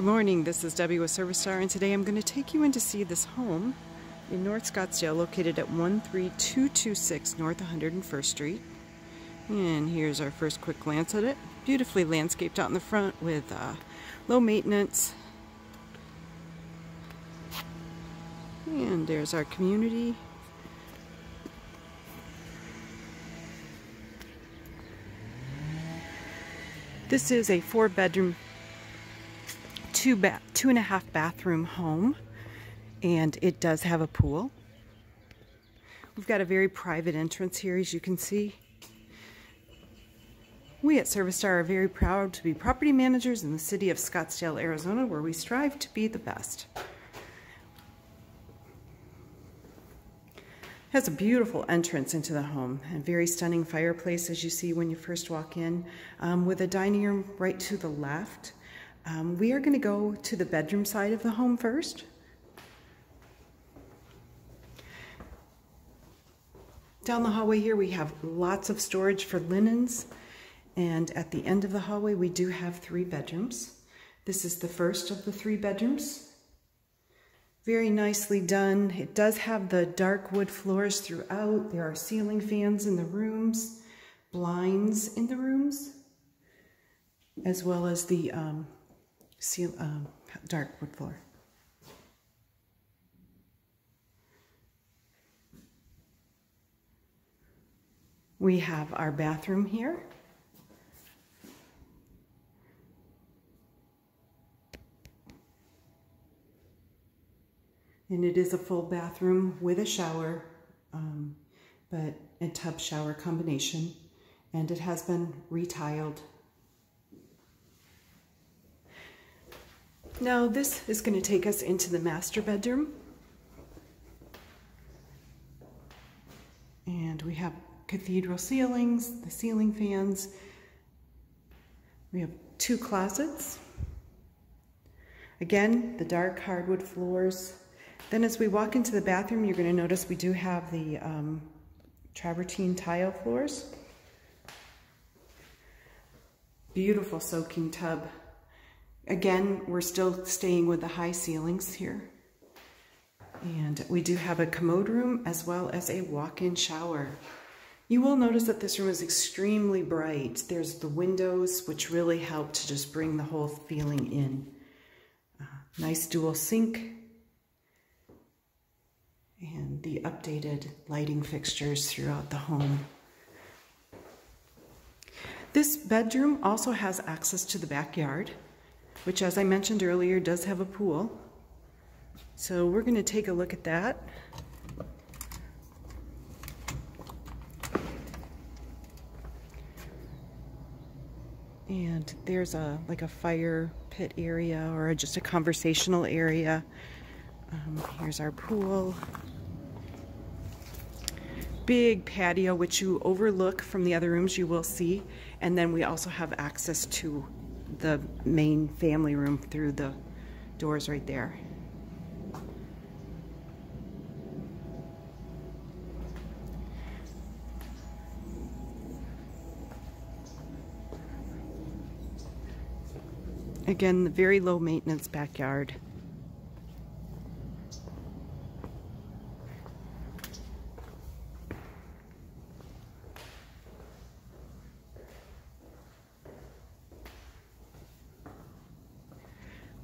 Good morning, this is Debbie with Service Star, and today I'm going to take you in to see this home in North Scottsdale located at 13226 North 101st Street. And here's our first quick glance at it. Beautifully landscaped out in the front with low maintenance. And there's our community. This is a 4-bedroom, 2.5 bathroom home, and it does have a pool. We've got a very private entrance here, as you can see. We at Service Star are very proud to be property managers in the city of Scottsdale, Arizona, where we strive to be the best. It has a beautiful entrance into the home, and a very stunning fireplace, as you see when you first walk in, with a dining room right to the left. We are going to go to the bedroom side of the home first. Down the hallway here we have lots of storage for linens, and at the end of the hallway we do have 3 bedrooms. This is the first of the 3 bedrooms. Very nicely done. It does have the dark wood floors throughout. There are ceiling fans in the rooms, blinds in the rooms, as well as the dark wood floor. We have our bathroom here. And it is a full bathroom with a shower, but a tub shower combination. And it has been retiled. Now this is going to take us into the master bedroom, and we have cathedral ceilings, the ceiling fans. We have 2 closets. Again, the dark hardwood floors. Then as we walk into the bathroom, you're going to notice we do have the travertine tile floors. Beautiful soaking tub. Again, we're still staying with the high ceilings here. And we do have a commode room as well as a walk-in shower. You will notice that this room is extremely bright. There's the windows, which really help to just bring the whole feeling in. Nice dual sink. And the updated lighting fixtures throughout the home. This bedroom also has access to the backyard, which, as I mentioned earlier, does have a pool. So we're going to take a look at that. And there's like a fire pit area or just a conversational area. Here's our pool. Big patio, which you overlook from the other rooms, you will see. And then we also have access to the main family room through the doors right there. Again, the very low maintenance backyard.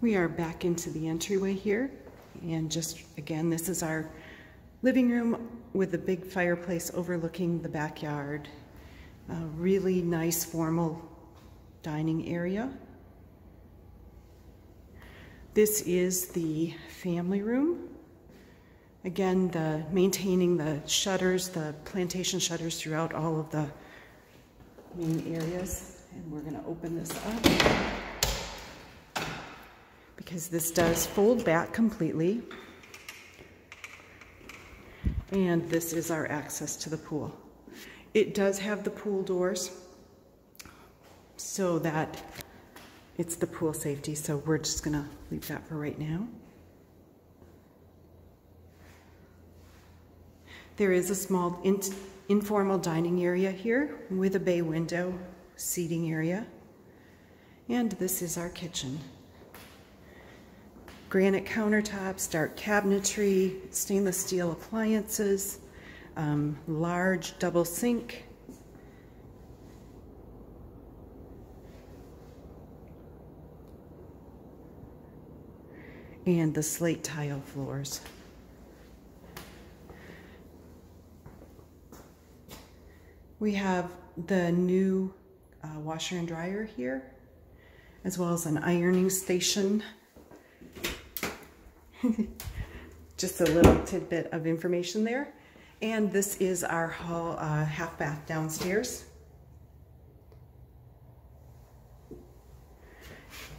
We are back into the entryway here, and just again, this is our living room with a big fireplace overlooking the backyard. A really nice formal dining area. This is the family room. Again, maintaining the shutters, the plantation shutters throughout all of the main areas. And we're going to open this up, because this does fold back completely. And this is our access to the pool. It does have the pool doors so that it's the pool safety, so we're just gonna leave that for right now. There is a small informal dining area here with a bay window, seating area, and this is our kitchen. granite countertops, dark cabinetry, stainless steel appliances, large double sink. And the slate tile floors. We have the new washer and dryer here, as well as an ironing station. Just a little tidbit of information there. And this is our hall half bath downstairs.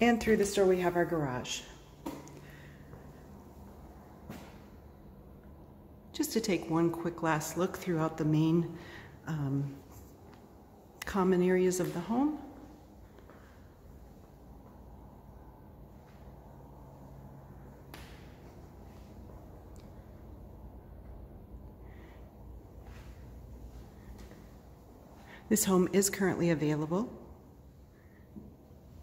And through this door we have our garage. Just to take one quick last look throughout the main common areas of the home. This home is currently available,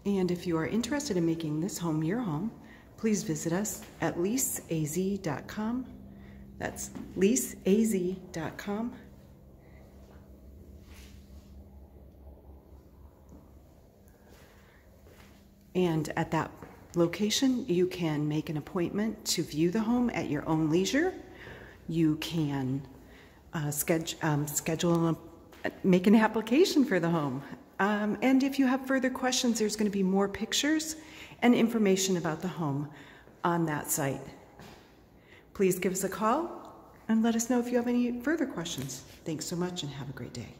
and if you are interested in making this home your home, please visit us at leaseaz.com. That's leaseaz.com. And at that location, you can make an appointment to view the home at your own leisure. You can make an application for the home. And if you have further questions, there's going to be more pictures and information about the home on that site. Please give us a call and let us know if you have any further questions. Thanks so much and have a great day.